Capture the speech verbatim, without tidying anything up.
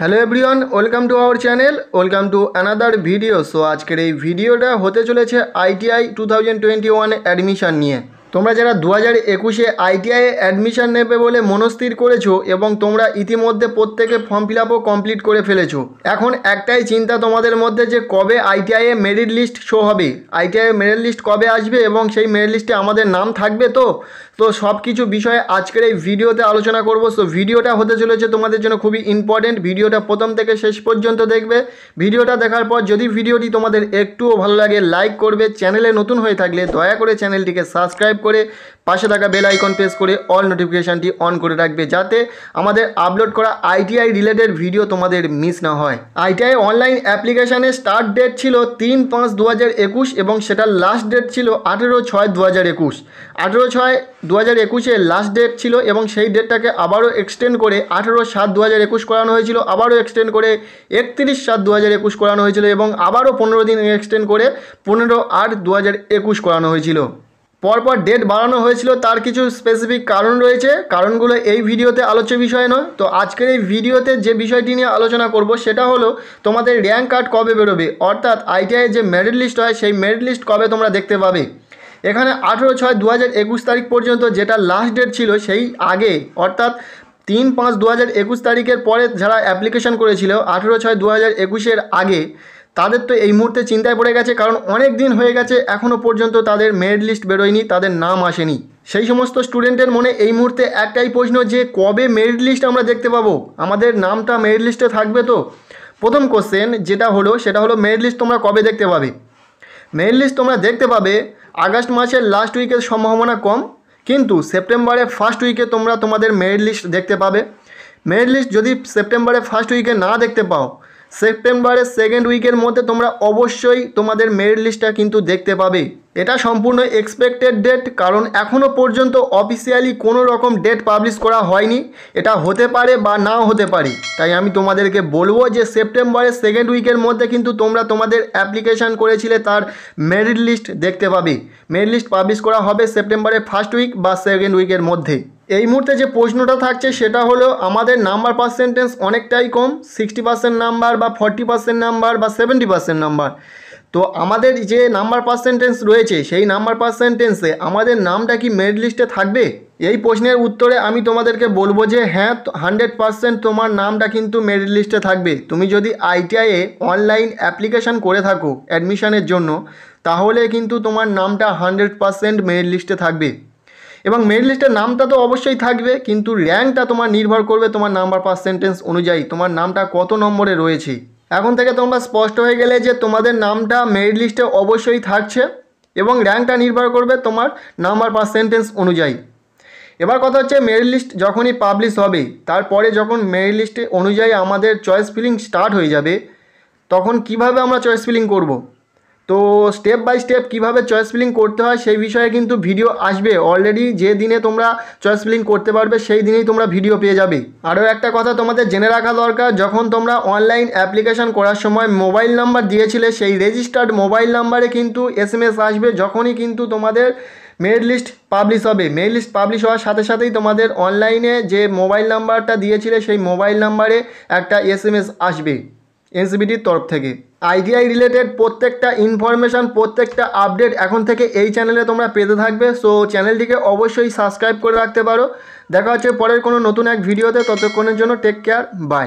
Hello everyone welcome to our channel welcome to another video. So आजकल ये भिडियोटा होते चले ITI two thousand twenty one admission निये। তোমরা যারা दो हज़ार इक्कीस এ আইটিআই এ অ্যাডমিশন নেবে বলে মনস্থির করেছো এবং তোমরা ইতিমধ্যে প্রত্যেকে ফর্ম ফিলআপও কমপ্লিট করে ফেলেছো, এখন একটাই চিন্তা তোমাদের মধ্যে যে কবে আইটিআই এ মেরিট লিস্ট শো হবে, আইটিআই এ মেরিট লিস্ট কবে আসবে এবং সেই মেরিট লিস্টে আমাদের নাম থাকবে। তো তো সব কিছু বিষয়ে আজকের এই ভিডিওতে আলোচনা করব। সো ভিডিওটা হতে চলেছে তোমাদের জন্য খুবই ইম্পর্টেন্ট। ভিডিওটা প্রথম থেকে শেষ পর্যন্ত দেখবে। ভিডিওটা দেখার পর যদি ভিডিওটি তোমাদের একটুও ভালো লাগে লাইক করবে, চ্যানেলে নতুন হয়ে থাকলে দয়া করে চ্যানেলটিকে সাবস্ক্রাইব করে পাশে থাকা বেল আইকন প্রেস করে অল নোটিফিকেশনটি অন করে রাখবে যাতে আমাদের আপলোড করা আইটিআই রিলেটেড ভিডিও তোমাদের মিস না হয়। আইটিআই অনলাইন অ্যাপ্লিকেশনের স্টার্ট ডেট ছিল তিন পাঁচ দু হাজার একুশ এবং সেটার লাস্ট ডেট ছিল আঠেরো ছয় দু হাজার একুশ আঠেরো ছয় দু হাজার একুশে লাস্ট ডেট ছিল এবং সেই ডেটটাকে আবারও এক্সটেন্ড করে আঠেরো সাত দু হাজার একুশ করানো হয়েছিল, আবারও এক্সটেন্ড করে একত্রিশ সাত দু হাজার একুশ করানো হয়েছিল এবং আবারও পনেরো দিন এক্সটেন্ড করে পনেরো আট দু হাজার একুশ করানো হয়েছিল। পরপর ডেট বাড়ানো হয়েছিল, তার কিছু স্পেসিফিক কারণ রয়েছে। কারণগুলো এই ভিডিওতে আলোচ্য বিষয় নয়। তো আজকের এই ভিডিওতে যে বিষয়টি নিয়ে আলোচনা করব সেটা হলো তোমাদের র্যাঙ্ক কার্ড কবে বেরোবে, অর্থাৎ আইটিআই যে মেরিট লিস্ট হয় সেই মেরিট লিস্ট কবে তোমরা দেখতে পাবে। এখানে আঠেরো ছয় দু হাজার একুশ তারিখ পর্যন্ত যেটা লাস্ট ডেট ছিল সেই আগে অর্থাৎ তিন পাঁচ দু হাজার একুশ তারিখের পরে যারা অ্যাপ্লিকেশন করেছিল আঠেরো ছয় দু হাজার একুশের আগে তাদের তো এই মুহূর্তে চিন্তায় পড়ে গেছে, কারণ অনেক দিন হয়ে গেছে এখনও পর্যন্ত তাদের মেরিট লিস্ট বেরোয়নি, তাদের নাম আসেনি। সেই সমস্ত স্টুডেন্টের মনে এই মুহূর্তে একটাই প্রশ্ন যে কবে মেরিট লিস্ট আমরা দেখতে পাবো, আমাদের নামটা মেরিট লিস্টে থাকবে। তো প্রথম কোশ্চেন যেটা হলো সেটা হলো মেরিট লিস্ট তোমরা কবে দেখতে পাবে। মেরিট লিস্ট তোমরা দেখতে পাবে আগস্ট মাসের লাস্ট উইকের সম্ভাবনা কম, কিন্তু সেপ্টেম্বরের ফার্স্ট উইকে তোমরা তোমাদের মেরিট লিস্ট দেখতে পাবে। মেরিট লিস্ট যদি সেপ্টেম্বরের ফার্স্ট উইকে না দেখতে পাও, সেপ্টেম্বরের সেকেন্ড উইকের মধ্যে তোমরা অবশ্যই তোমাদের মেরিট লিস্টটা কিন্তু দেখতে পাবে। এটা সম্পূর্ণ এক্সপেক্টেড ডেট, কারণ এখনও পর্যন্ত অফিসিয়ালি কোনো রকম ডেট পাবলিশ করা হয়নি। এটা হতে পারে বা নাও হতে পারে, তাই আমি তোমাদেরকে বলবো যে সেপ্টেম্বরের সেকেন্ড উইকের মধ্যে কিন্তু তোমরা তোমাদের অ্যাপ্লিকেশান করেছিলে তার মেরিট লিস্ট দেখতে পাবে। মেরিট লিস্ট পাবলিশ করা হবে সেপ্টেম্বরের ফার্স্ট উইক বা সেকেন্ড উইকের মধ্যে। এই মুহূর্তে যে প্রশ্নটা থাকছে সেটা হলো আমাদের নাম্বার পার্সেন্টেজ অনেকটাই কম, সিক্সটি পার্সেন্ট নাম্বার বা ফর্টি পার্সেন্ট নাম্বার বা সেভেন্টি পার্সেন্ট নাম্বার। তো আমাদের যে নাম্বার পার্সেন্টেজ রয়েছে সেই নাম্বার পার্সেন্টেজে আমাদের নামটা কি মেরিট লিস্টে থাকবে? এই প্রশ্নের উত্তরে আমি তোমাদেরকে বলবো যে হ্যাঁ, হান্ড্রেড পার্সেন্ট তোমার নামটা কিন্তু মেরিট লিস্টে থাকবে। তুমি যদি আইটিআইয়ে অনলাইন অ্যাপ্লিকেশান করে থাকো অ্যাডমিশনের জন্য, তাহলে কিন্তু তোমার নামটা হান্ড্রেড পার্সেন্ট মেরিট লিস্টে থাকবে এবং মেরিট লিস্টের নামটা তো অবশ্যই থাকবে, কিন্তু র্যাঙ্কটা তোমার নির্ভর করবে তোমার নাম্বার পার্সেন্টেজ অনুযায়ী, তোমার নামটা কত নম্বরে রয়েছে। এখন থেকে তোমরা স্পষ্ট হয়ে গেলে যে তোমাদের নামটা মেরিট লিস্টে অবশ্যই থাকছে এবং র্যাঙ্কটা নির্ভর করবে তোমার নাম্বার পার্সেন্টেজ অনুযায়ী। এবার কথা হচ্ছে মেরিট লিস্ট যখনই পাবলিশ হবে, তারপরে যখন মেরিট লিস্টে অনুযায়ী আমাদের চয়েস ফিলিং স্টার্ট হয়ে যাবে, তখন কিভাবে আমরা চয়েস ফিলিং করব। তো স্টেপ বাই স্টেপ কীভাবে চয়েস ফিলিং করতে হয় সেই বিষয়ে কিন্তু ভিডিও আসবে। অলরেডি যে দিনে তোমরা চয়েস ফিলিং করতে পারবে সেই দিনেই তোমরা ভিডিও পেয়ে যাবে। আরও একটা কথা তোমাদের জেনে রাখা দরকার, যখন তোমরা অনলাইন অ্যাপ্লিকেশান করার সময় মোবাইল নাম্বার দিয়েছিলে সেই রেজিস্টার্ড মোবাইল নাম্বারে কিন্তু এস এম এস আসবে যখনই কিন্তু তোমাদের মেরিট লিস্ট পাবলিশ হবে। মেরিট লিস্ট পাবলিশ হওয়ার সাথে সাথেই তোমাদের অনলাইনে যে মোবাইল নাম্বারটা দিয়েছিলে সেই মোবাইল নাম্বারে একটা এস এম এস আসবে এনসিবিটির তরফ থেকে। আইটিআই রিলেটেড প্রত্যেকটা ইনফরমেশান, প্রত্যেকটা আপডেট এখন থেকে এই চ্যানেলে তোমরা পেতে থাকবে। সো চ্যানেলটিকে অবশ্যই সাবস্ক্রাইব করে রাখতে পারো। দেখা হচ্ছে পরের কোনো নতুন এক ভিডিওতে, ততক্ষণের জন্য টেক কেয়ার, বাই।